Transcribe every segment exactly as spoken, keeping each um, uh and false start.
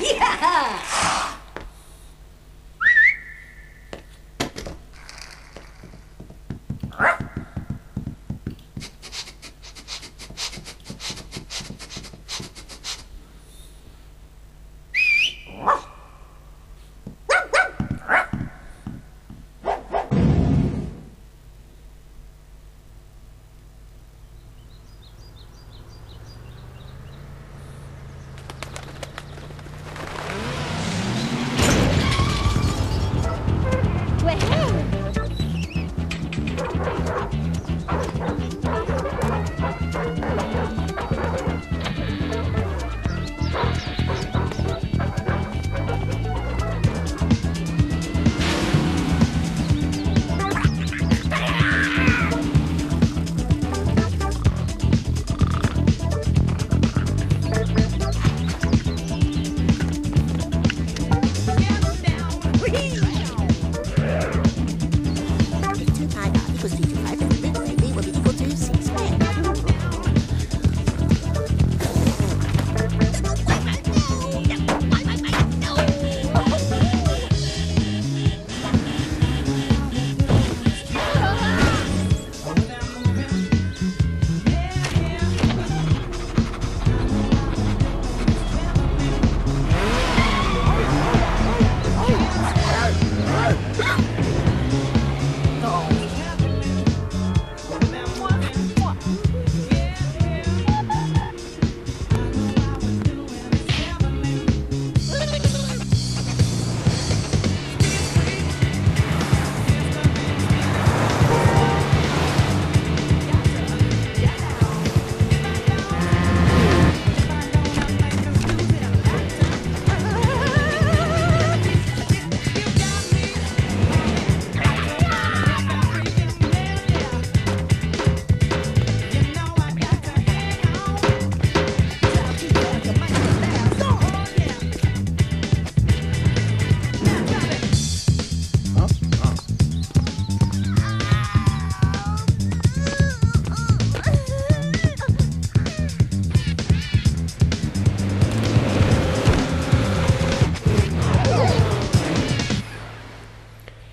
Yeah!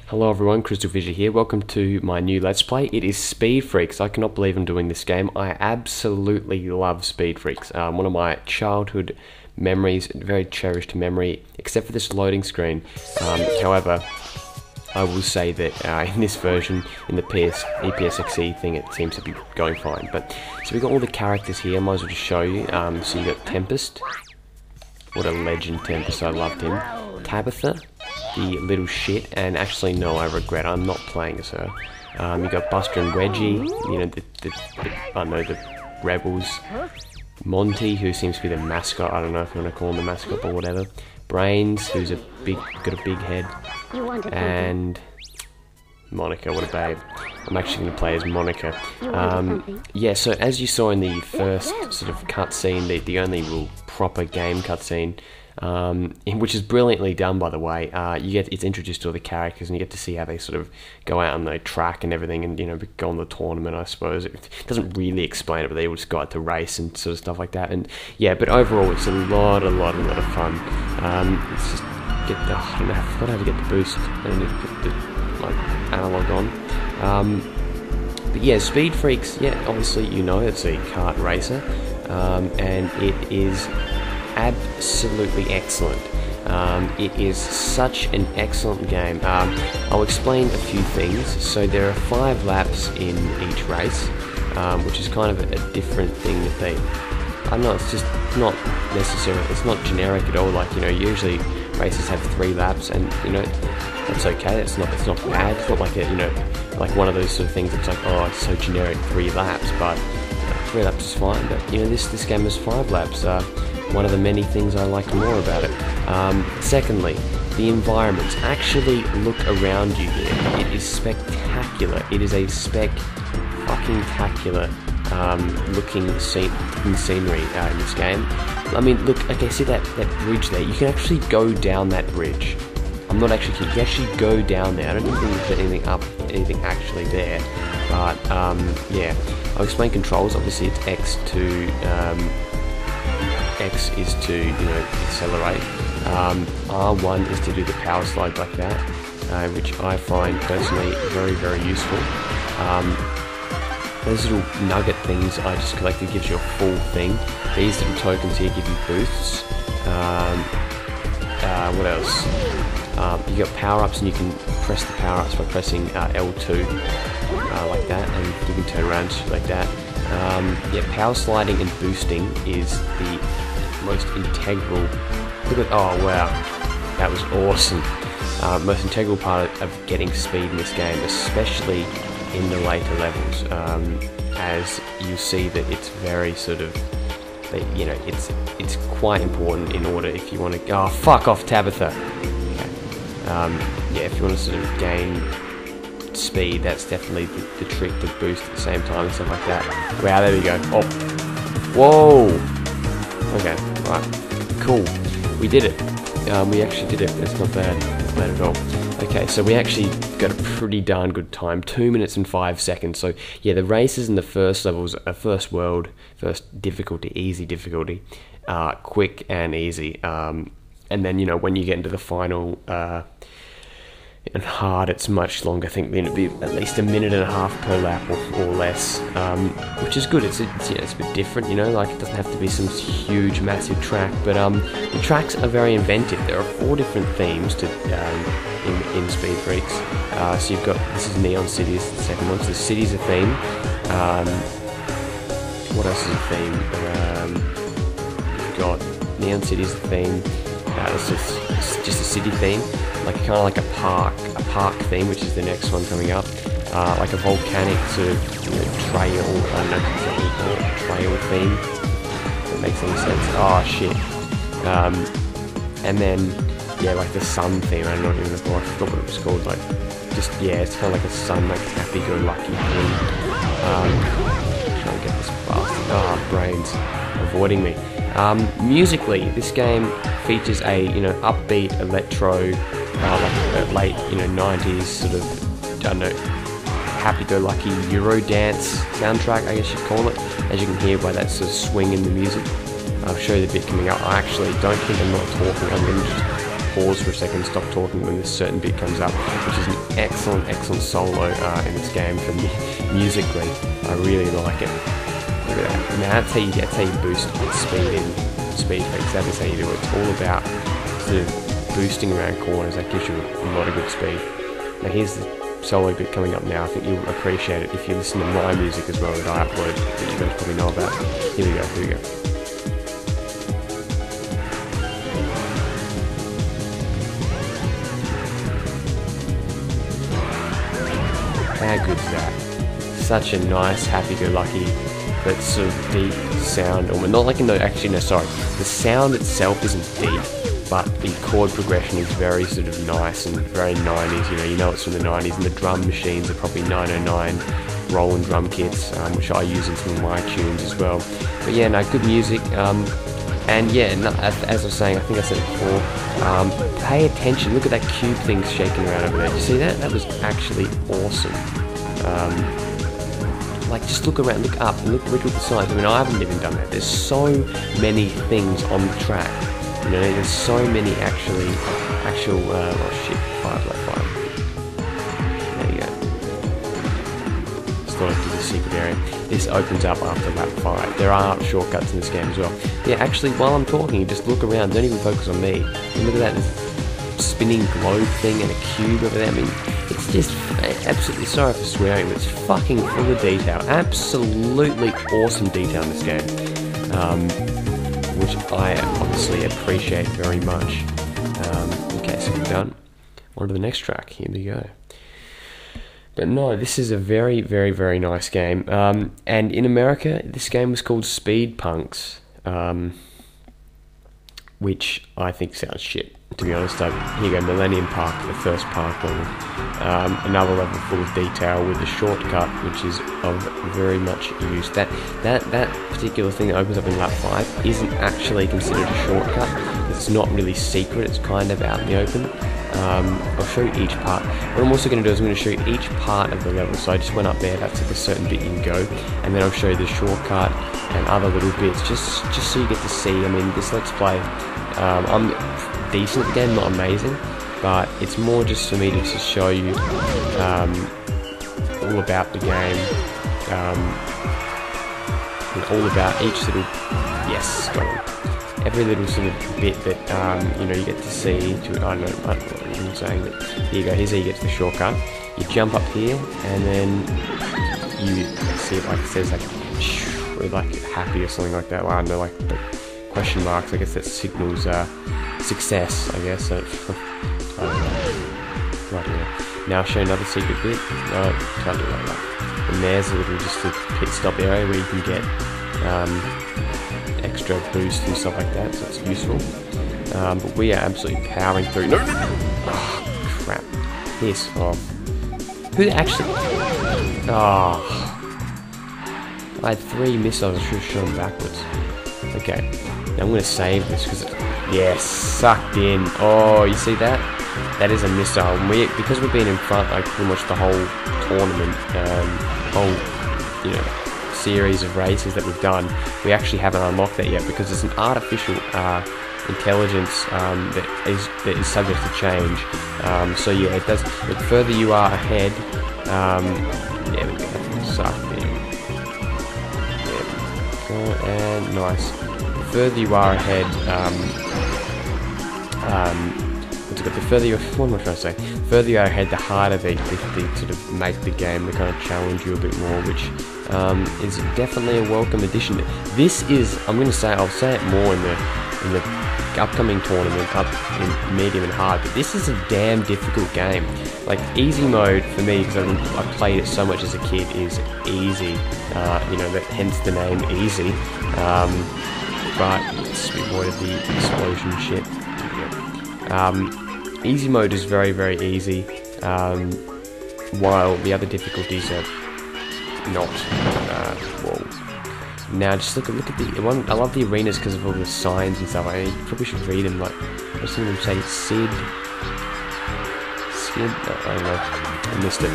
Hello everyone, Crystal Vision here, welcome to my new Let's Play. It is Speed Freaks. I cannot believe I'm doing this game. I absolutely love Speed Freaks. Um, one of my childhood memories, very cherished memory, except for this loading screen. Um, however, I will say that uh, in this version, in the E P S X E thing, it seems to be going fine. But so we've got all the characters here, I might as well just show you. Um, so you've got Tempest. What a legend Tempest, I loved him. Tabitha. The little shit, and actually no, I regret I'm not playing as her. Um, you got Buster and Reggie, you know the, the, the I know the rebels. Monty, who seems to be the mascot. I don't know if you want to call him the mascot or whatever. Brains, who's a big got a big head, and Monica. What a babe! I'm actually going to play as Monica. Um, yeah, so as you saw in the first sort of cutscene, the the only real proper game cutscene. Um, which is brilliantly done, by the way. Uh, you get it's introduced to all the characters, and you get to see how they sort of go out on the track and everything, and you know go on the tournament. I suppose it doesn't really explain it, but they all just go out to race and sort of stuff like that. And yeah, but overall, it's a lot, a lot, a lot of fun. Um, it's just get the oh, I don't know, I forgot how to get the boost and put the like analog on. Um, but yeah, Speed Freaks. Yeah, obviously you know it's a kart racer, um, and it is. Absolutely excellent. Um, it is such an excellent game. Um, I'll explain a few things. So there are five laps in each race, um, which is kind of a, a different thing that they. I don't know, it's just not necessarily. It's not generic at all. Like you know, usually races have three laps, and you know that's okay. It's not. It's not bad. It's not like a you know, like one of those sort of things that's like oh, it's so generic, three laps. But three laps is fine. But you know, this this game is five laps. Uh, One of the many things I liked more about it. Um, secondly, the environments. Actually look around you here. It is spectacular. It is a spec-fucking-tacular um, looking scene scenery uh, in this game. I mean, look, okay, see that, that bridge there? You can actually go down that bridge. I'm not actually kidding. You can actually go down there. I don't think there's anything up, anything actually there. But, um, yeah. I'll explain controls. Obviously, it's X to... Um, X is to, you know, accelerate. Um, R one is to do the power slide like that, uh, which I find personally very, very useful. Um, Those little nugget things I just collected gives you a full thing. These little tokens here give you boosts. Um, uh, what else? Um, you got power-ups, and you can press the power-ups by pressing uh, L two uh, like that, and you can turn around like that. Um, yeah, power sliding and boosting is the most integral. Look at, oh wow, that was awesome. Uh, most integral part of, of getting speed in this game, especially in the later levels, um, as you see that it's very sort of, you know, it's it's quite important in order if you want to go, oh, fuck off Tabitha, okay. um, yeah, if you want to sort of gain speed, that's definitely the, the trick, to boost at the same time and stuff like that. Wow, there we go, oh, whoa, okay, right, cool, we did it, um, we actually did it, that's not bad, not bad at all. Okay, so we actually got a pretty darn good time, two minutes and five seconds. So yeah, the races in the first levels are first world, first difficulty, easy difficulty, uh, quick and easy. Um, and then, you know, when you get into the final uh, and hard, it's much longer. I think it'll be at least a minute and a half per lap or, or less, um, which is good. It's, it's, yeah, it's a bit different, you know, like it doesn't have to be some huge, massive track. But um, the tracks are very inventive. There are four different themes to... Um, In, in Speed Freaks. Uh, so you've got, this is Neon Cities, the second one, so the city's a theme. Um, what else is a theme? Um, you've got Neon Cities a theme, uh, it's just, it's just a city theme, like kind of like a park, a park theme, which is the next one coming up, uh, like a volcanic sort of, you know, trail, I don't know what you call it, trail theme, if it makes any sense. Oh shit. Um, and then, yeah, like the sun theme, I don't know even what I forgot what it was called, like, just, yeah, it's kind of like a sun, like, happy-go-lucky thing. Um, trying to get this bastard, ah, oh, brains, avoiding me. Um, musically, this game features a, you know, upbeat, electro, uh, like, late, you know, nineties, sort of, I don't know, happy-go-lucky Eurodance soundtrack, I guess you'd call it, as you can hear by that sort of swing in the music. I'll show you the bit coming up. I actually don't think I'm not talking, I'm going to just pause for a second, stop talking when this certain bit comes up, which is an excellent, excellent solo uh, in this game for me. Musically, I really like it. Look at that. Now that's how you, that's how you boost speed in Speed Freaks. That is how you do it. It's all about sort of boosting around corners. That gives you a lot of good speed. Now here's the solo bit coming up now. I think you'll appreciate it if you listen to my music as well that I upload, that you guys probably know about. Here we go, here we go. How good's that? Such a nice, happy-go-lucky, but sort of deep sound. Or not like in the, actually no, sorry. The sound itself isn't deep, but the chord progression is very sort of nice and very nineties. You know, you know it's from the nineties, and the drum machines are probably nine oh nine Roland drum kits, um, which I use in some of my tunes as well. But yeah, no, good music. Um, and yeah, no, as, as I was saying, I think I said it before. Um, pay attention. Look at that cube thing shaking around over there. Did you see that? That was actually awesome. Um, like, just look around, look up, look, look at the sides. I mean, I haven't even done that. There's so many things on the track. You know, there's so many actually, actual. Uh, oh shit! Five, like five. There you go. Just thought I'd do the secret area. This opens up after lap five. There are shortcuts in this game as well. Yeah, actually, while I'm talking, just look around. Don't even focus on me. And look at that spinning globe thing and a cube over there. I mean, it's just absolutely, sorry for swearing, but it's fucking full of detail. Absolutely awesome detail in this game, um, which I obviously appreciate very much. Um, okay, so we're done. On to the next track. Here we go. But no, this is a very, very, very nice game. Um, and in America, this game was called Speed Punks, um, which I think sounds shit. To be honest, I mean, here you go, Millennium Park, the first park level. Um, another level full of detail with a shortcut, which is of very much use. That that that particular thing that opens up in lap five isn't actually considered a shortcut. It's not really secret. It's kind of out in the open. Um, I'll show you each part. What I'm also going to do is I'm going to show you each part of the level. So I just went up there, that's like a certain bit you can go, and then I'll show you the shortcut and other little bits, just just so you get to see. I mean, this Let's Play, um, I'm decent at the game, not amazing, but it's more just for me to just show you um, all about the game, um, and all about each little, yes, got it. Every little sort of bit that um, you know, you get to see. To, I don't know what I'm saying, but here you go. Here's how you get to the shortcut. You jump up here, and then you see it like it says like, or like happy or something like that. Well, I don't know, like but question marks. I guess that signals uh, success. I guess. So, I don't know. Right here. Now I'll show you another secret bit. No, can't do it like that. And there's a little just a pit stop area where you can get. Um, extra boost and stuff like that, so it's useful. Um, but we are absolutely powering through. No! Oh, crap. Yes, oh. Who actually. Oh. I had three missiles, I should have shot them backwards. Okay. Now I'm going to save this because. Yes, sucked in. Oh, you see that? That is a missile. And we, because we've been in front like pretty much the whole tournament, um, whole, you know, series of races that we've done, we actually haven't unlocked that yet because it's an artificial uh, intelligence um, that is that is subject to change. Um, so yeah, it does. The further you are ahead, um, there we go. Suck in. There we go. And nice. The further you are ahead, um, um, what's it got? The further you. What am I trying to say? The further you are ahead, the harder they, they, they sort of make the game. They kind of challenge you a bit more, which. Um, is definitely a welcome addition. This is, I'm going to say, I'll say it more in the in the upcoming tournament, up in medium and hard, but this is a damn difficult game. Like, easy mode for me, because I've, I've played it so much as a kid, is easy. Uh, you know, that, hence the name easy. Um, but let's avoid the explosion shit. Yeah. Um, easy mode is very, very easy, um, while the other difficulties are not. Uh, whoa. Now just look at look at the one. I love the arenas because of all the signs and stuff. I mean, you probably should read them. Like, I've seen them say Sid, Sid. Oh, I don't know. I missed it.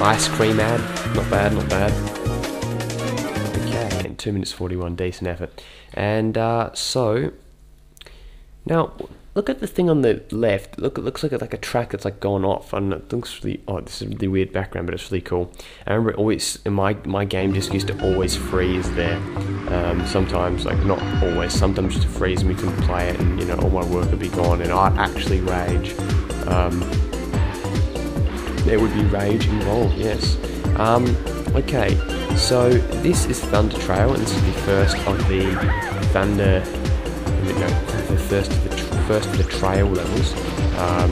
Ice cream ad. Not bad. Not bad. Okay. And two minutes forty-one. Decent effort. And uh, so now look at the thing on the left. Look, it looks like like a track that's like gone off. And it looks really odd. Oh, this is a really weird background, but it's really cool. I remember it always in my my game just used to always freeze there. Um, sometimes, like not always, sometimes just freeze and we couldn't play it, and you know all my work would be gone, and I'd actually rage. Um, there would be rage involved, yes. Um, okay, so this is Thunder Trail, and this is the first of the Thunder. No, the first of the first of the trail levels, um,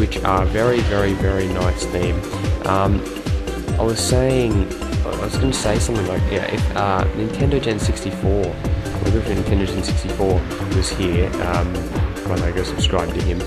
which are very, very, very nice theme. Um, I was saying, I was going to say something like, yeah, if uh, Nintendo Gen sixty-four, or if Nintendo Gen sixty-four was here, um, when I go subscribe to him,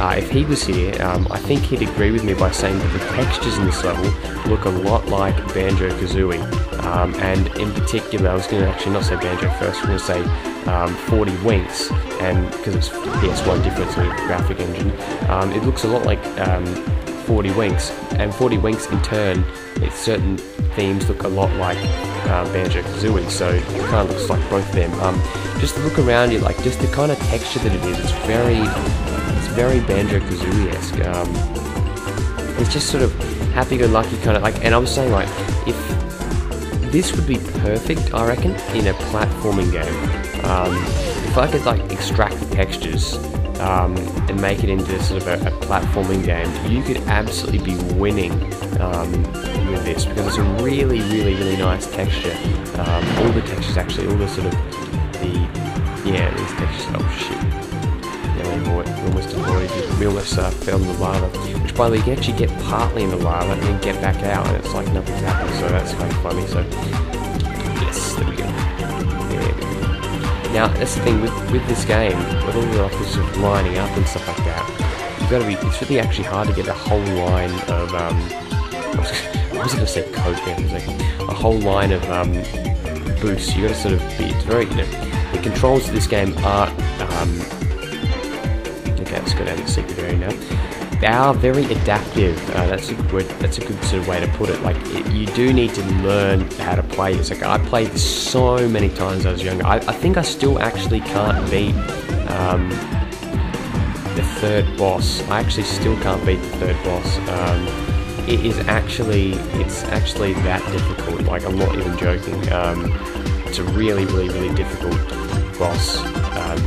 uh, if he was here, um, I think he'd agree with me by saying that the textures in this level look a lot like Banjo-Kazooie. Um, and in particular, I was going to actually not say Banjo first, I was going to say um, forty Winks, and because it's P S one different sort of graphic engine, um, it looks a lot like um, forty Winks, and forty Winks in turn, it's certain themes look a lot like uh, Banjo-Kazooie, so it kind of looks like both of them. Um, just look around you, like just the kind of texture that it is, it's very, it's very Banjo-Kazooie-esque. Um, it's just sort of happy-go-lucky kind of like, and I was saying like, if this would be perfect, I reckon, in a platforming game. Um, if I could like extract the textures um, and make it into sort of a, a platforming game, you could absolutely be winning um, with this because it's a really, really, really nice texture. Um, all the textures, actually, all the sort of the yeah, these textures. Oh shit! Yeah, we almost avoided. We almost uh, fell in the lava, which by the way, you actually get partly in the lava and then get back out, and it's like nothing's happened. So that's kind of funny. So yes, there we go. There we go. Now that's the thing with with this game, with all the offers of lining up and stuff like that, you've got to be. It's really actually hard to get a whole line of. Um, I was going to say code there for a second. A whole line of um, boosts. You got to sort of be. It's very. You know, the controls of this game are. Um, Okay, let's go down the secret area now. They are very adaptive. Uh, that's a good, that's a good sort of way to put it. Like, it, you do need to learn how to play this. Like, I played this so many times when I was younger. I, I think I still actually can't beat um, the third boss. I actually still can't beat the third boss. Um, it is actually, it's actually that difficult. Like, I'm not even joking. Um, it's a really, really, really difficult boss. Um,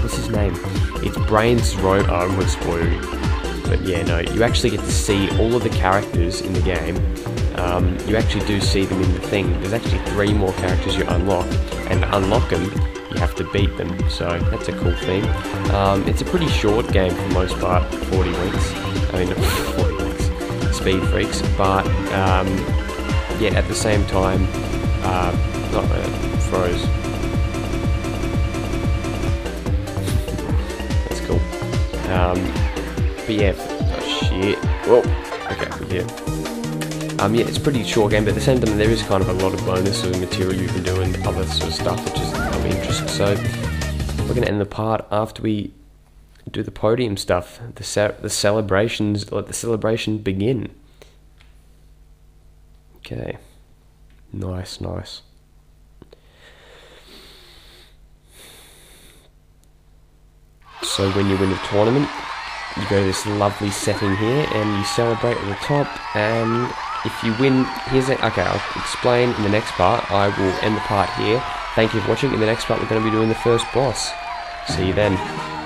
what's his name? It's Brains Road. Oh, I'm going to spoil you. But yeah, no, you actually get to see all of the characters in the game. Um, you actually do see them in the thing. There's actually three more characters you unlock, and to unlock them, you have to beat them. So that's a cool thing. Um, it's a pretty short game for the most part, forty winks. I mean, forty winks, Speed Freaks. But um, yeah, at the same time, uh, not uh, froze. Um, but yeah, oh shit, whoa, okay, but yeah, um, yeah, it's a pretty short game, but at the same time, there is kind of a lot of bonus sort of material you can do and other sort of stuff, which is of interest, so we're going to end the part after we do the podium stuff, the, ce the celebrations, let the celebration begin. Okay, nice, nice. So when you win the tournament, you go to this lovely setting here, and you celebrate at the top, and if you win, here's a, okay, I'll explain in the next part, I will end the part here. Thank you for watching, in the next part we're going to be doing the first boss. See you then.